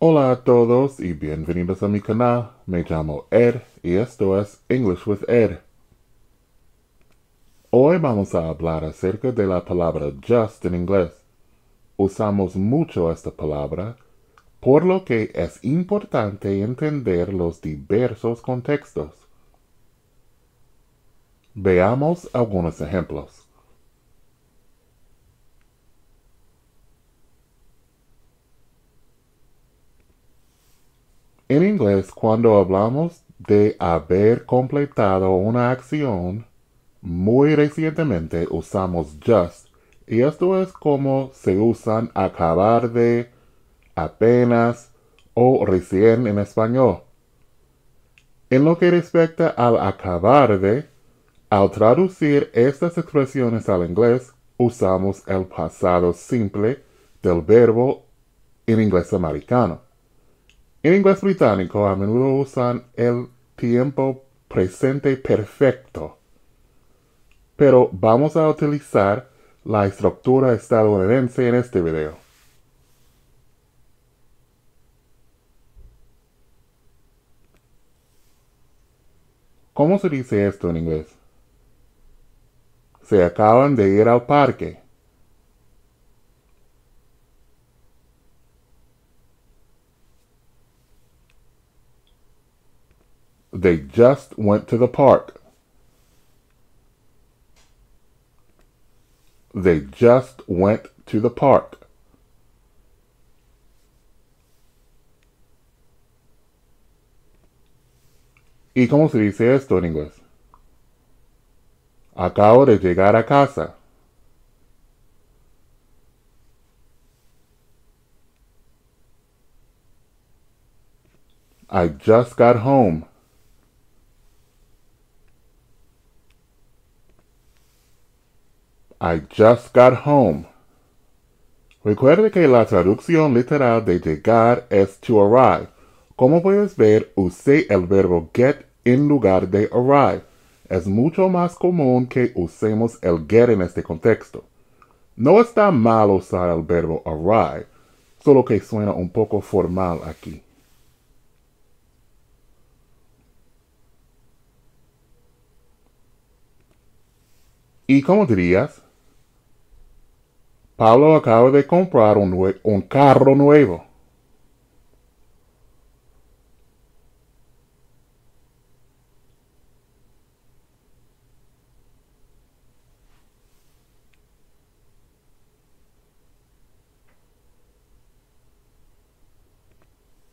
Hola a todos y bienvenidos a mi canal. Me llamo Ed y esto es English with Ed. Hoy vamos a hablar acerca de la palabra just en inglés. Usamos mucho esta palabra, por lo que es importante entender los diversos contextos. Veamos algunos ejemplos. En inglés, cuando hablamos de haber completado una acción, muy recientemente usamos just, y esto es como se usan acabar de, apenas o recién en español. En lo que respecta al acabar de, al traducir estas expresiones al inglés, usamos el pasado simple del verbo en inglés americano. En inglés británico a menudo usan el tiempo presente perfecto, pero vamos a utilizar la estructura estadounidense en este video. ¿Cómo se dice esto en inglés? Se acaban de ir al parque. They just went to the park. They just went to the park. ¿Y cómo se dice esto en inglés? Acabo de llegar a casa. I just got home. I just got home. Recuerde que la traducción literal de llegar es to arrive. Como puedes ver, usé el verbo get en lugar de arrive. Es mucho más común que usemos el get en este contexto. No está mal usar el verbo arrive, solo que suena un poco formal aquí. ¿Y cómo dirías? Pablo acaba de comprar un carro nuevo.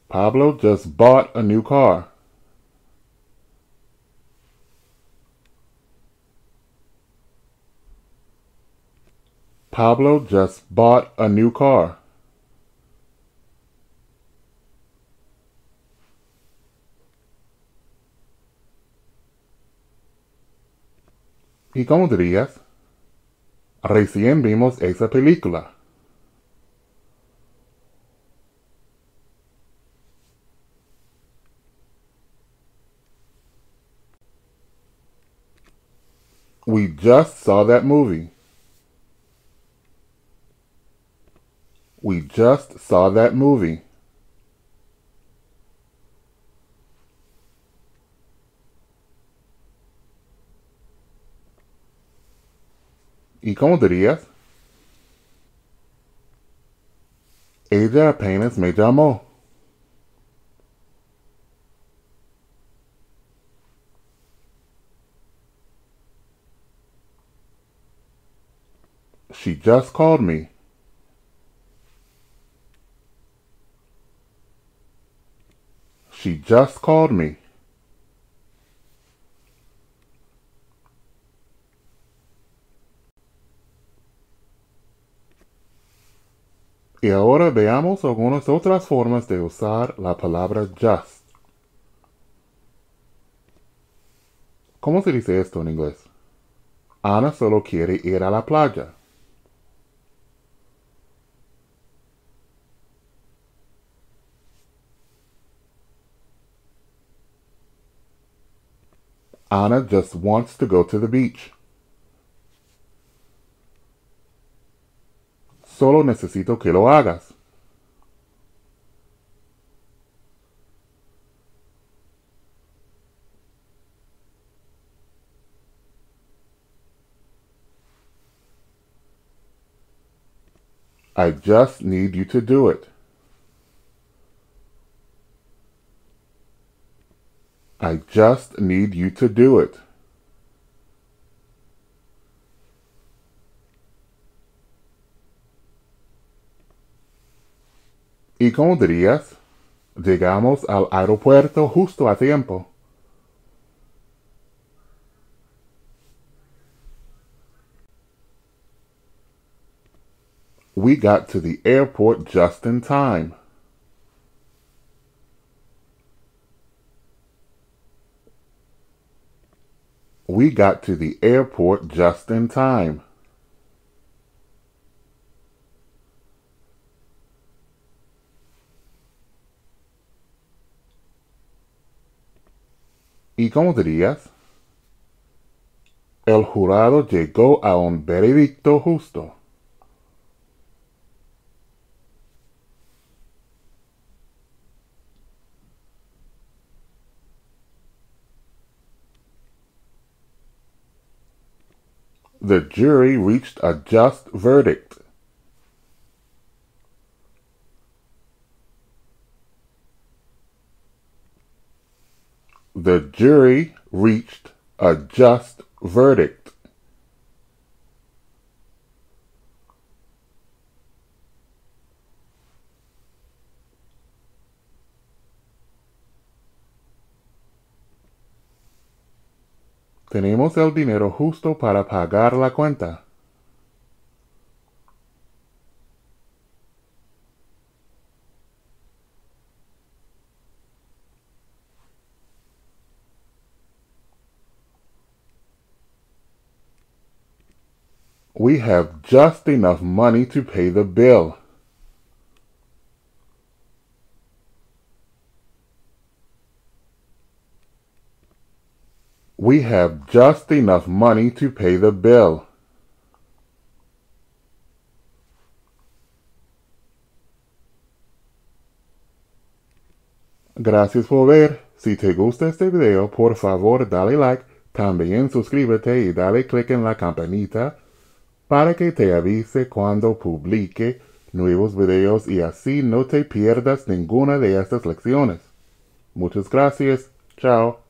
Pablo just bought a new car. Pablo just bought a new car. ¿Y cómo dirías? Recién vimos esa película. We just saw that movie. We just saw that movie. ¿Y cómo dirías? Ella apenas me llamó. She just called me. She just called me. Y ahora veamos algunas otras formas de usar la palabra just. ¿Cómo se dice esto en inglés? Ana solo quiere ir a la playa. Anna just wants to go to the beach. Solo necesito que lo hagas. I just need you to do it. I just need you to do it. ¿Y cómo dirías? Llegamos al aeropuerto justo a tiempo. We got to the airport just in time. We got to the airport just in time. ¿Y cómo dirías? El jurado llegó a un veredicto justo. The jury reached a just verdict. The jury reached a just verdict. Tenemos el dinero justo para pagar la cuenta. We have just enough money to pay the bill. We have just enough money to pay the bill. Gracias por ver. Si te gusta este video, por favor dale like. También suscríbete y dale click en la campanita para que te avise cuando publique nuevos videos y así no te pierdas ninguna de estas lecciones. Muchas gracias. Chao.